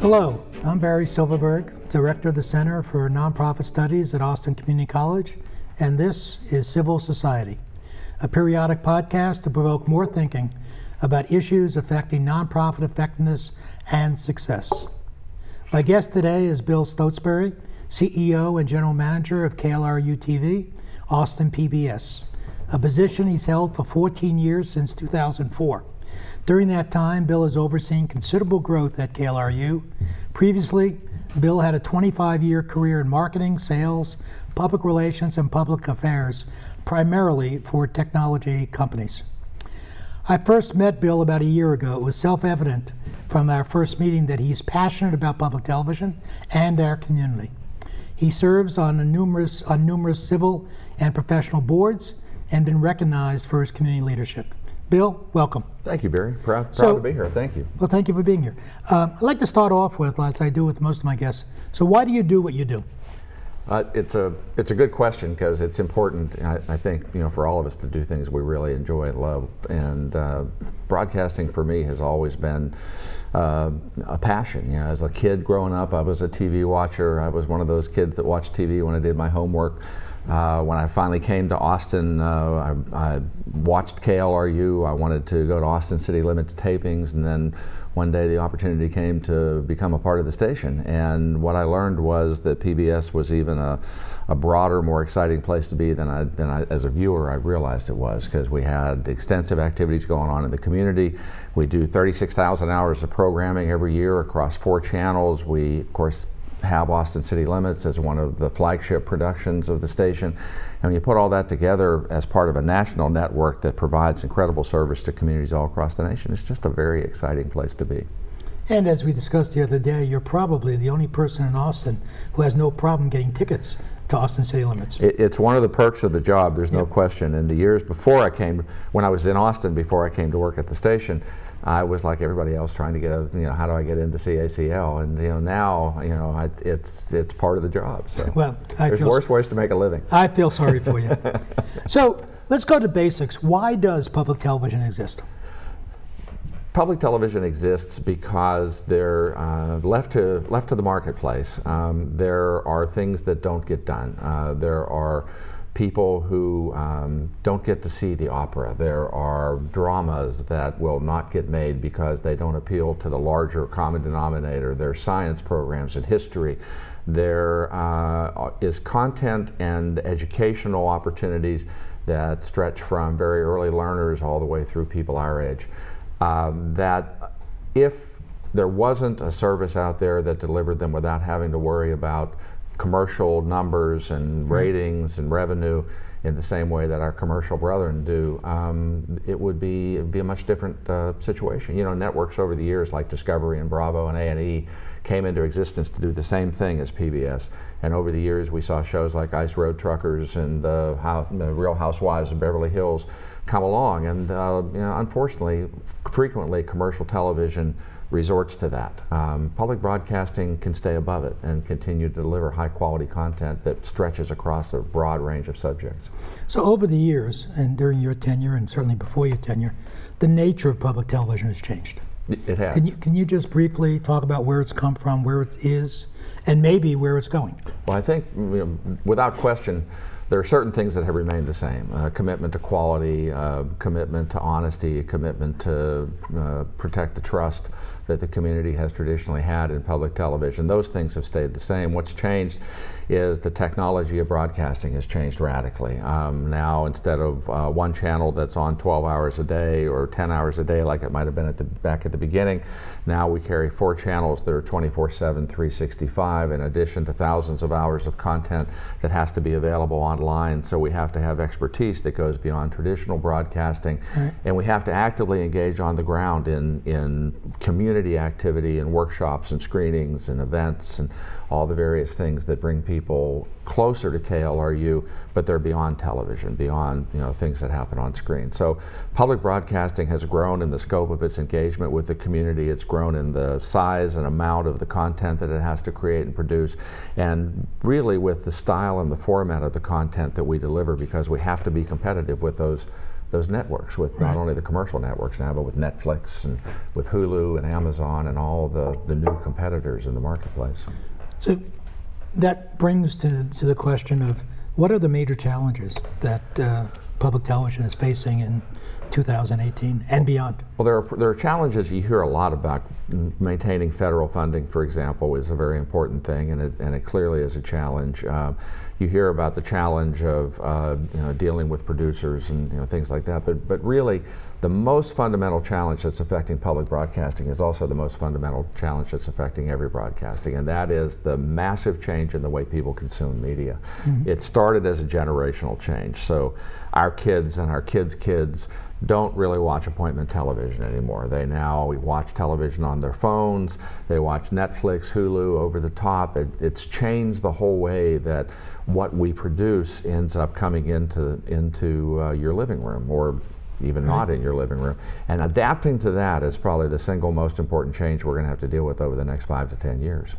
Hello, I'm Barry Silverberg, Director of the Center for Nonprofit Studies at Austin Community College, and this is Civil Society, a periodic podcast to provoke more thinking about issues affecting nonprofit effectiveness and success. My guest today is Bill Stotesbury, CEO and General Manager of KLRU-TV, Austin PBS, a position he's held for 14 years since 2004. During that time, Bill has overseen considerable growth at KLRU. Previously, Bill had a 25-year career in marketing, sales, public relations, and public affairs, primarily for technology companies. I first met Bill about a year ago. It was self-evident from our first meeting that he's passionate about public television and our community. He serves on numerous civil and professional boards and been recognized for his community leadership. Bill, welcome. Thank you, Barry. Proud to be here. Thank you. Well, thank you for being here. I'd like to start off with, as I do with most of my guests, so why do you do what you do? It's a good question because it's important, I think, for all of us to do things we really enjoy and love. And broadcasting for me has always been a passion. As a kid growing up, I was a TV watcher. I was one of those kids that watched TV when I did my homework. When I finally came to Austin, I watched KLRU. I wanted to go to Austin City Limits tapings, and then one day the opportunity came to become a part of the station. And what I learned was that PBS was even a broader, more exciting place to be than I, as a viewer, I realized it was, because we had extensive activities going on in the community. We do 36,000 hours of programming every year across 4 channels. We, of course, have Austin City Limits as one of the flagship productions of the station. And you put all that together as part of a national network that provides incredible service to communities all across the nation. It's just a very exciting place to be. And as we discussed the other day, you're probably the only person in Austin who has no problem getting tickets to Austin City Limits. It's one of the perks of the job, there's no question. In the years before I came, when I was in Austin before I came to work at the station, I was like everybody else trying to get a, how do I get into CACL? And now, it's part of the job. So well, there's worse ways to make a living. I feel sorry for you. So let's go to basics. Why does public television exist? Public television exists because they're left to the marketplace. There are things that don't get done. There are people who don't get to see the opera. There are dramas that will not get made because they don't appeal to the larger common denominator. There are science programs and history. There is content and educational opportunities that stretch from very early learners all the way through people our age. That if there wasn't a service out there that delivered them without having to worry about commercial numbers and ratings and revenue in the same way that our commercial brethren do, it would be a much different situation. Networks over the years like Discovery and Bravo and A&E came into existence to do the same thing as PBS. And over the years we saw shows like Ice Road Truckers and the Real Housewives of Beverly Hills come along. And unfortunately, frequently commercial television resorts to that. Public broadcasting can stay above it and continue to deliver high quality content that stretches across a broad range of subjects. So over the years, and during your tenure and certainly before your tenure, the nature of public television has changed. It has. Can you just briefly talk about where it's come from, where it is, and maybe where it's going? Well, I think without question, there are certain things that have remained the same. Commitment to quality, commitment to honesty, commitment to protect the trust that the community has traditionally had in public television. Those things have stayed the same. What's changed is the technology of broadcasting has changed radically. Now, instead of one channel that's on 12 hours a day or 10 hours a day like it might have been back at the beginning, now we carry 4 channels that are 24/7, 365, in addition to thousands of hours of content that has to be available online. So we have to have expertise that goes beyond traditional broadcasting, and we have to actively engage on the ground in community activity and workshops and screenings and events and all the various things that bring people closer to KLRU, but they're beyond television, beyond things that happen on screen. So public broadcasting has grown in the scope of its engagement with the community. It's grown in the size and amount of the content that it has to create and produce, and really with the style and the format of the content that we deliver, because we have to be competitive with those those networks, with not only the commercial networks now, but with Netflix and with Hulu and Amazon and all the new competitors in the marketplace. So that brings to the question of what are the major challenges that public television is facing in 2018 and beyond? Well, there are challenges you hear a lot about. Maintaining federal funding, for example, is a very important thing, and it clearly is a challenge. You hear about the challenge of dealing with producers and things like that, but really the most fundamental challenge that's affecting public broadcasting is also the most fundamental challenge that's affecting every broadcasting, and that is the massive change in the way people consume media. Mm-hmm. It started as a generational change, so our kids and our kids' kids don't really watch appointment television anymore. They now watch television on their phones, they watch Netflix, Hulu, over the top. It's changed the whole way that what we produce ends up coming into your living room, or even not in your living room. And adapting to that is probably the single most important change we're going to have to deal with over the next 5 to 10 years.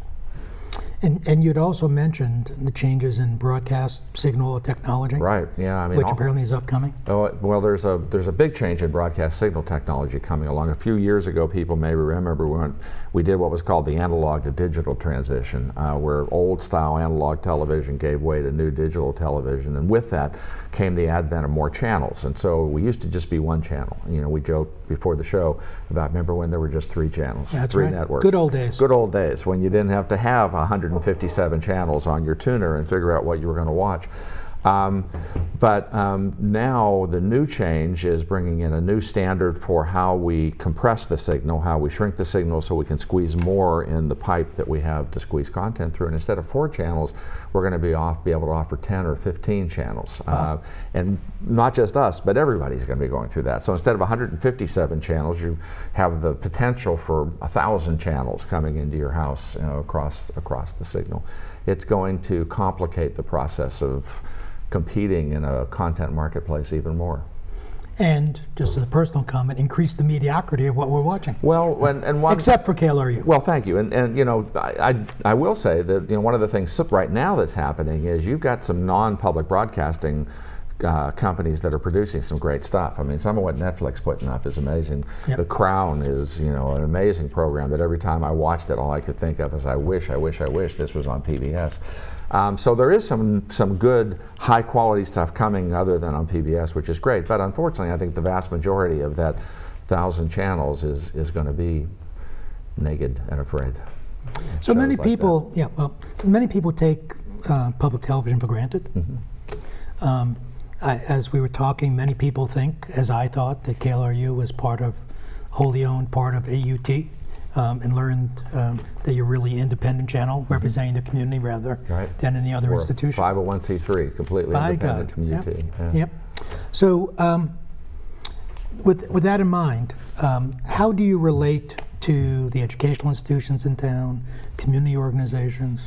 And you'd also mentioned the changes in broadcast signal technology, right? Yeah, I mean, which apparently is upcoming. Oh well, there's a big change in broadcast signal technology coming along. A few years ago, people may remember when we did what was called the analog to digital transition, where old-style analog television gave way to new digital television, and with that came the advent of more channels. And so we used to just be one channel. You know, we joked before the show about, remember when there were just three channels, three networks. Good old days. Good old days when you didn't have to have 157 channels on your tuner and figure out what you were going to watch. But now the new change is bringing in a new standard for how we compress the signal, how we shrink the signal so we can squeeze more in the pipe that we have to squeeze content through. And instead of 4 channels, we're going to be able to offer 10 or 15 channels. And not just us, but everybody's going to be going through that. So instead of 157 channels, you have the potential for 1,000 channels coming into your house, across the signal. It's going to complicate the process of competing in a content marketplace even more. And, just as a personal comment, increase the mediocrity of what we're watching. Well, and one... Except for KLRU. Well, thank you. And you know, I will say that, you know, one of the things right now that's happening is you've got some non-public broadcasting companies that are producing some great stuff. I mean, some of what Netflix putting up is amazing. Yep. The Crown is, you know, an amazing program that every time I watched it, all I could think of is, I wish this was on PBS. So there is some good, high-quality stuff coming other than on PBS, which is great. But unfortunately, I think the vast majority of that 1,000 channels is going to be naked and afraid. So many people, yeah, well, many people take public television for granted. Mm-hmm. As we were talking, many people think, as I thought, that KLRU was wholly owned part of AUT. And learned that you're really an independent channel representing the community rather than any other institution. 501c3, completely independent community. Yep. Yeah. Yep. So, with that in mind, how do you relate to the educational institutions in town, community organizations?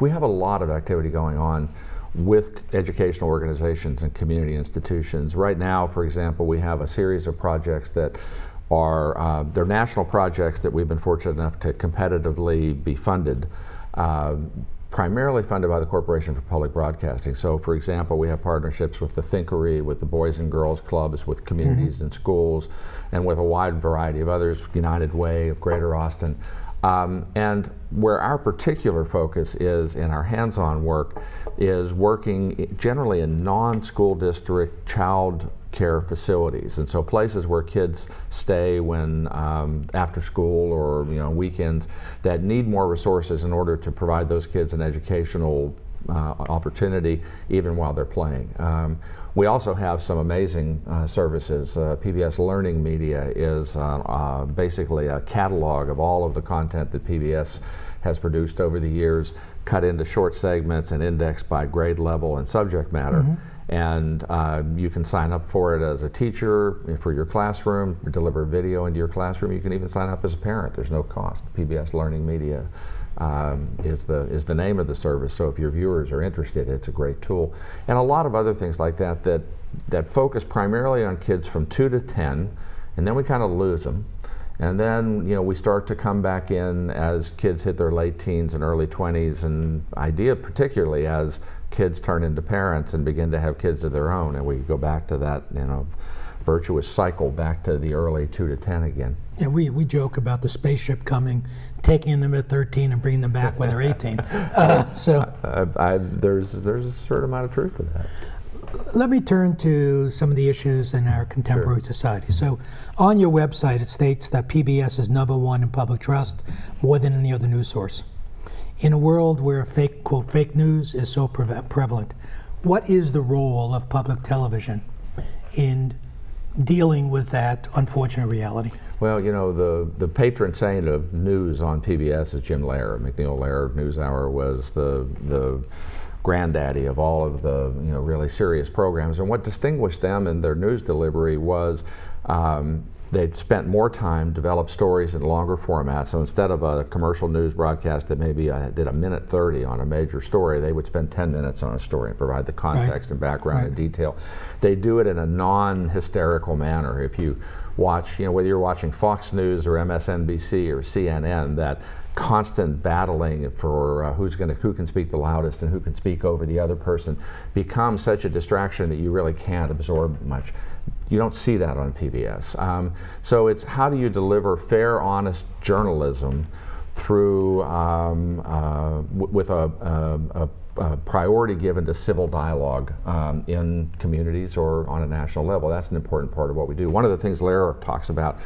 We have a lot of activity going on with educational organizations and community institutions. Right now, for example, we have a series of projects that they're national projects that we've been fortunate enough to competitively be funded, primarily funded by the Corporation for Public Broadcasting. So, for example, we have partnerships with the Thinkery, with the Boys and Girls Clubs, with communities and schools, and with a wide variety of others, United Way of Greater Austin. And where our particular focus is in our hands-on work is working generally in non-school district child care facilities, and so places where kids stay when after school or weekends that need more resources in order to provide those kids an educational opportunity even while they're playing. We also have some amazing services. PBS Learning Media is basically a catalog of all of the content that PBS has produced over the years, cut into short segments and indexed by grade level and subject matter. And you can sign up for it as a teacher for your classroom, deliver video into your classroom. You can even sign up as a parent. There's no cost. PBS Learning Media is the name of the service. So if your viewers are interested, it's a great tool. And a lot of other things like that focus primarily on kids from 2 to 10, and then we kind of lose them. And then, you know, we start to come back in as kids hit their late teens and early 20s, and particularly as kids turn into parents and begin to have kids of their own, and we go back to that, virtuous cycle back to the early 2 to 10 again. Yeah, we joke about the spaceship coming, taking them at 13 and bringing them back when they're 18. There's a certain amount of truth to that. Let me turn to some of the issues in our contemporary society. So on your website, it states that PBS is #1 in public trust, more than any other news source. In a world where fake, quote, fake news is so prevalent, what is the role of public television in dealing with that unfortunate reality? Well, you know, the patron saint of news on PBS is Jim Lehrer. MacNeil Lehrer of NewsHour was the granddaddy of all of the really serious programs, and what distinguished them in their news delivery was they'd spent more time, developed stories in longer formats. So instead of a commercial news broadcast that maybe did a minute 30 on a major story, they would spend 10 minutes on a story and provide the context and background and detail. They do it in a non-hysterical manner. If you watch, whether you're watching Fox News or MSNBC or CNN, that constant battling for who can speak the loudest and who can speak over the other person becomes such a distraction that you really can't absorb much. You don't see that on PBS. So it's how do you deliver fair, honest journalism through with a priority given to civil dialogue in communities or on a national level. That's an important part of what we do. One of the things Lehrer talks about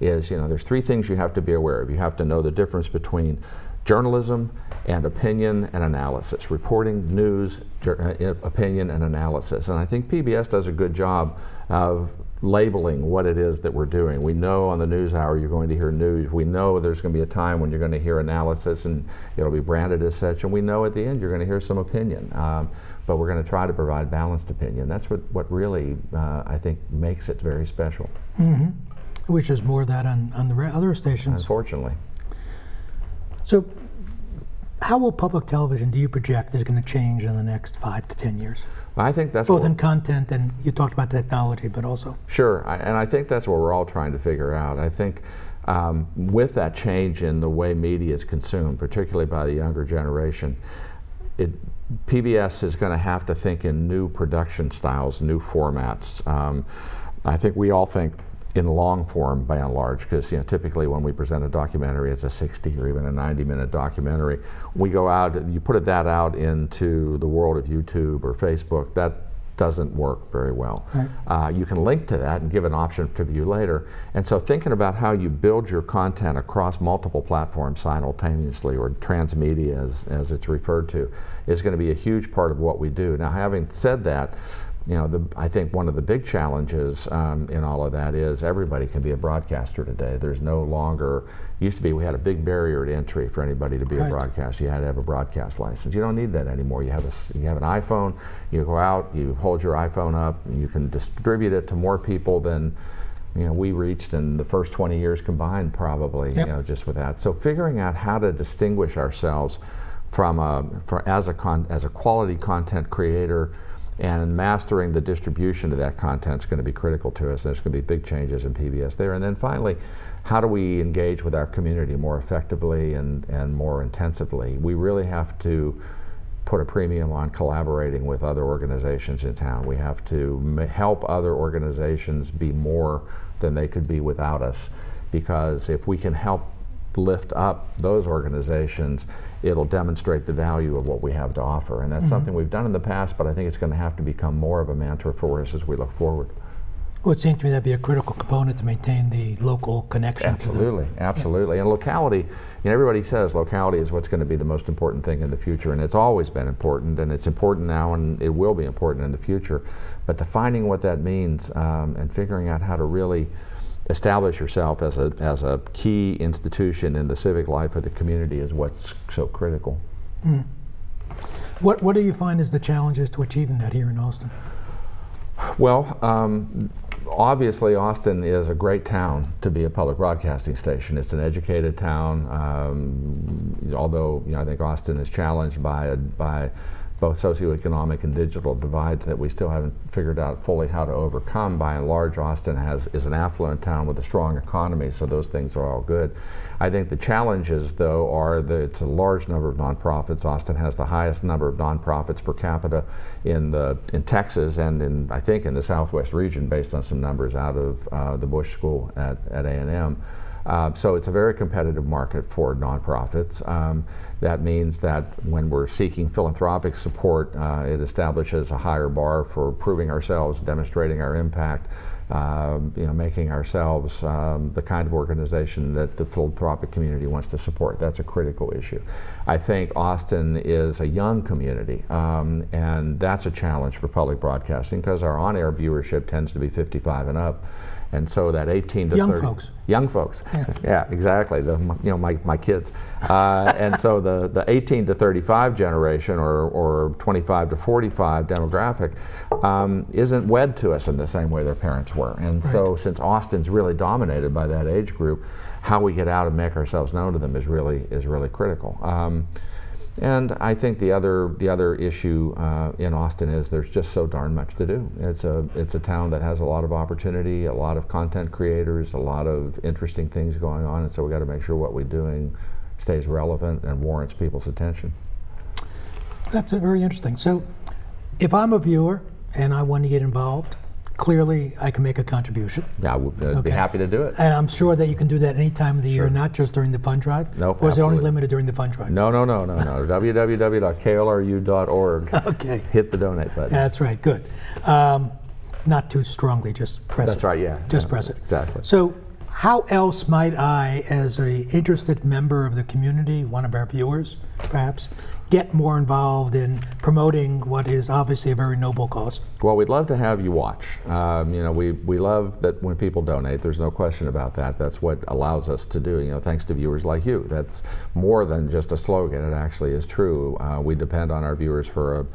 is, there's three things you have to be aware of. You have to know the difference between journalism and opinion and analysis. Reporting, news, opinion, and analysis. And I think PBS does a good job of labeling what it is that we're doing. We know on the news hour you're going to hear news. We know there's going to be a time when you're going to hear analysis and it'll be branded as such. And we know at the end you're going to hear some opinion. But we're going to try to provide balanced opinion. That's what really, I think, makes it very special. Mm-hmm. I wish there's more of that on the other stations. Unfortunately. So how will public television, do you project, is going to change in the next 5 to 10 years? I think that's both in content and you talked about technology, but also sure. And I think that's what we're all trying to figure out. I think with that change in the way media is consumed, particularly by the younger generation, PBS is going to have to think in new production styles, new formats. I think we all think in long form by and large, because typically when we present a documentary, it's a 60 or even a 90-minute documentary. We go out, you put that out into the world of YouTube or Facebook, that doesn't work very well. Right. You can link to that and give an option to view later. And so thinking about how you build your content across multiple platforms simultaneously, or transmedia as it's referred to, is going to be a huge part of what we do. Now, having said that, I think one of the big challenges in all of that is everybody can be a broadcaster today. There's no longer, used to be we had a big barrier to entry for anybody to be a broadcaster. You had to have a broadcast license. You don't need that anymore. You have an iPhone, you go out, you hold your iPhone up, and you can distribute it to more people than we reached in the first 20 years combined probably, just with that. So figuring out how to distinguish ourselves from as a quality content creator, and mastering the distribution of that content is going to be critical to us. There's going to be big changes in PBS there. And then finally, how do we engage with our community more effectively and more intensively? We really have to put a premium on collaborating with other organizations in town. We have to help other organizations be more than they could be without us, because if we can help lift up those organizations, it'll demonstrate the value of what we have to offer. And that's something we've done in the past, but I think it's going to have to become more of a mantra for us as we look forward. Well, it seems to me that'd be a critical component to maintain the local connection. Absolutely, absolutely. And locality, everybody says locality is what's going to be the most important thing in the future, and it's always been important, and it's important now, and it will be important in the future. But defining what that means and figuring out how to really establish yourself as a key institution in the civic life of the community is what's so critical. Mm. What do you find is the challenges to achieving that here in Austin? Well, obviously Austin is a great town to be a public broadcasting station. It's an educated town, although I think Austin is challenged by both socioeconomic and digital divides that we still haven't figured out fully how to overcome. By and large, Austin is an affluent town with a strong economy, so those things are all good. I think the challenges, though, are that it's a large number of nonprofits. Austin has the highest number of nonprofits per capita in Texas and in, I think, in the Southwest region, based on some numbers out of the Bush School at A&M. So it's a very competitive market for nonprofits. That means that when we're seeking philanthropic support, it establishes a higher bar for proving ourselves, demonstrating our impact, making ourselves the kind of organization that the philanthropic community wants to support. That's a critical issue. I think Austin is a young community, and that's a challenge for public broadcasting because our on-air viewership tends to be 55 and up. And so that 18 to 30 young folks, yeah, exactly. My kids, and so the 18 to 35 generation or 25 to 45 demographic isn't wed to us in the same way their parents were. And right. So since Austin's really dominated by that age group, how we get out and make ourselves known to them is really critical. And I think the other issue in Austin is there's just so darn much to do. It's a town that has a lot of opportunity, a lot of content creators, a lot of interesting things going on, and so we got to make sure what we're doing stays relevant and warrants people's attention. That's very interesting. So if I'm a viewer and I want to get involved, clearly I can make a contribution. Yeah, I would be happy to do it. And I'm sure that you can do that any time of the year, not just during the fund drive? Nope, or is it only limited during the fund drive? No. www.klru.org. Okay. Hit the donate button. That's right, good. Not too strongly, just press it. That's right, yeah. Just press it. Exactly. So how else might I, as an interested member of the community, one of our viewers perhaps, get more involved in promoting what is obviously a very noble cause? Well, we'd love to have you watch. We love that when people donate, there's no question about that. That's what allows us to do, thanks to viewers like you. That's more than just a slogan, it actually is true. We depend on our viewers for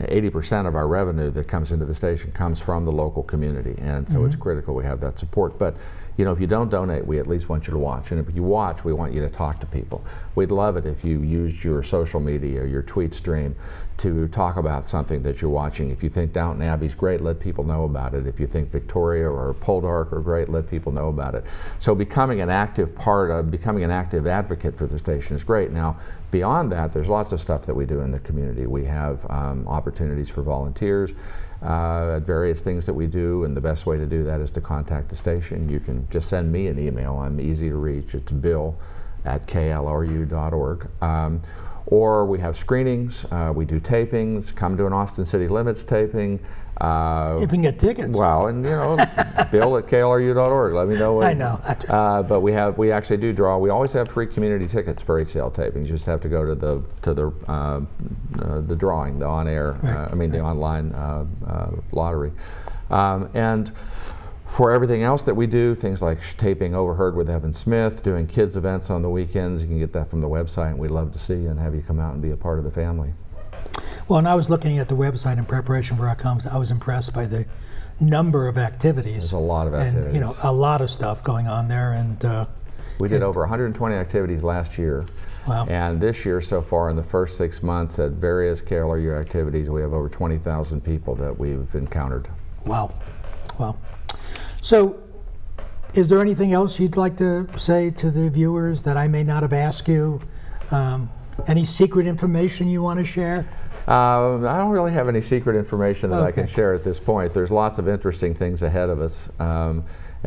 80% of our revenue that comes into the station comes from the local community, and so it's critical we have that support. But if you don't donate, we at least want you to watch, and if you watch, we want you to talk to people. We'd love it if you used your social media or your tweet stream to talk about something that you're watching. If you think Downton Abbey's great, let people know about it. If you think Victoria or Poldark are great, let people know about it. So becoming an active advocate for the station is great. Now, beyond that, there's lots of stuff that we do in the community. We have opportunities for volunteers, various things that we do, and the best way to do that is to contact the station. You can just send me an email. I'm easy to reach. It's bill@klru.org. Or we have screenings, we do tapings. Come to an Austin City Limits taping. If we can get tickets. Well, and bill@klru.org. Let me know. But we actually do draw. We always have free community tickets for ACL tapings. You just have to go to the drawing, the on-air. The online lottery, and. For everything else that we do, things like taping Overheard with Evan Smith, doing kids events on the weekends, you can get that from the website, and we'd love to see and have you come out and be a part of the family. Well, and I was looking at the website in preparation for our conference. I was impressed by the number of activities. There's a lot of activities. And, a lot of stuff going on there. And we did over 120 activities last year. Wow. And this year, so far, in the first 6 months at various KLRU activities, we have over 20,000 people that we've encountered. Wow. So, is there anything else you'd like to say to the viewers that I may not have asked you? Any secret information you want to share? I don't really have any secret information that I can share at this point. There's lots of interesting things ahead of us,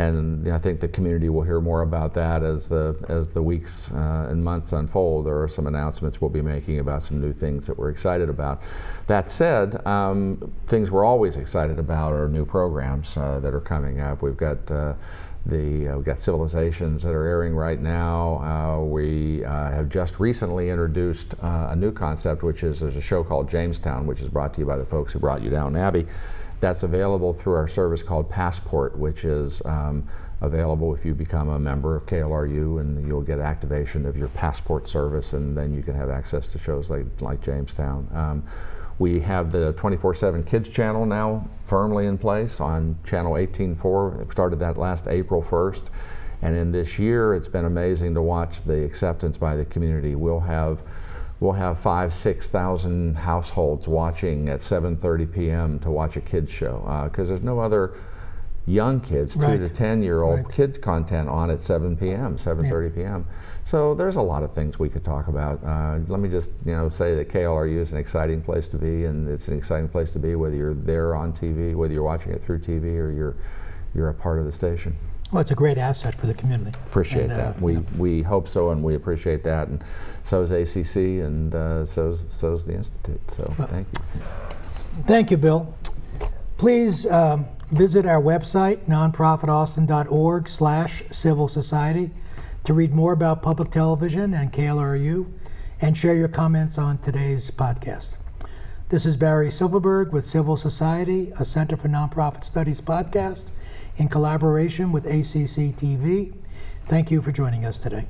and I think the community will hear more about that as the weeks and months unfold. There are some announcements we'll be making about some new things that we're excited about. That said, things we're always excited about are new programs that are coming up. We've got Civilizations that are airing right now. We have just recently introduced a new concept, which is there's a show called Jamestown, which is brought to you by the folks who brought you Downton Abbey. That's available through our service called Passport, which is available if you become a member of KLRU, and you'll get activation of your Passport service, and then you can have access to shows like Jamestown. We have the 24/7 Kids channel now firmly in place on channel 18.4. We started that last April 1st. And in this year, it's been amazing to watch the acceptance by the community. We'll have we'll have 5,000 to 6,000 households watching at 7:30 p.m. to watch a kids show, because there's no other young kids, right, 2 to 10-year-old kid content on at 7 p.m., 7:30 p.m. So there's a lot of things we could talk about. Let me just say that KLRU is an exciting place to be, and it's an exciting place to be whether you're there on TV, whether you're watching it through TV, or you're a part of the station. Well, it's a great asset for the community. Appreciate that. We hope so, and we appreciate that. And so is ACC, and so's the Institute. So thank you. Thank you, Bill. Please visit our website, nonprofitaustin.org/civil-society, to read more about public television and KLRU, and share your comments on today's podcast. This is Barry Silverberg with Civil Society, a Center for Nonprofit Studies podcast in collaboration with ACC TV. Thank you for joining us today.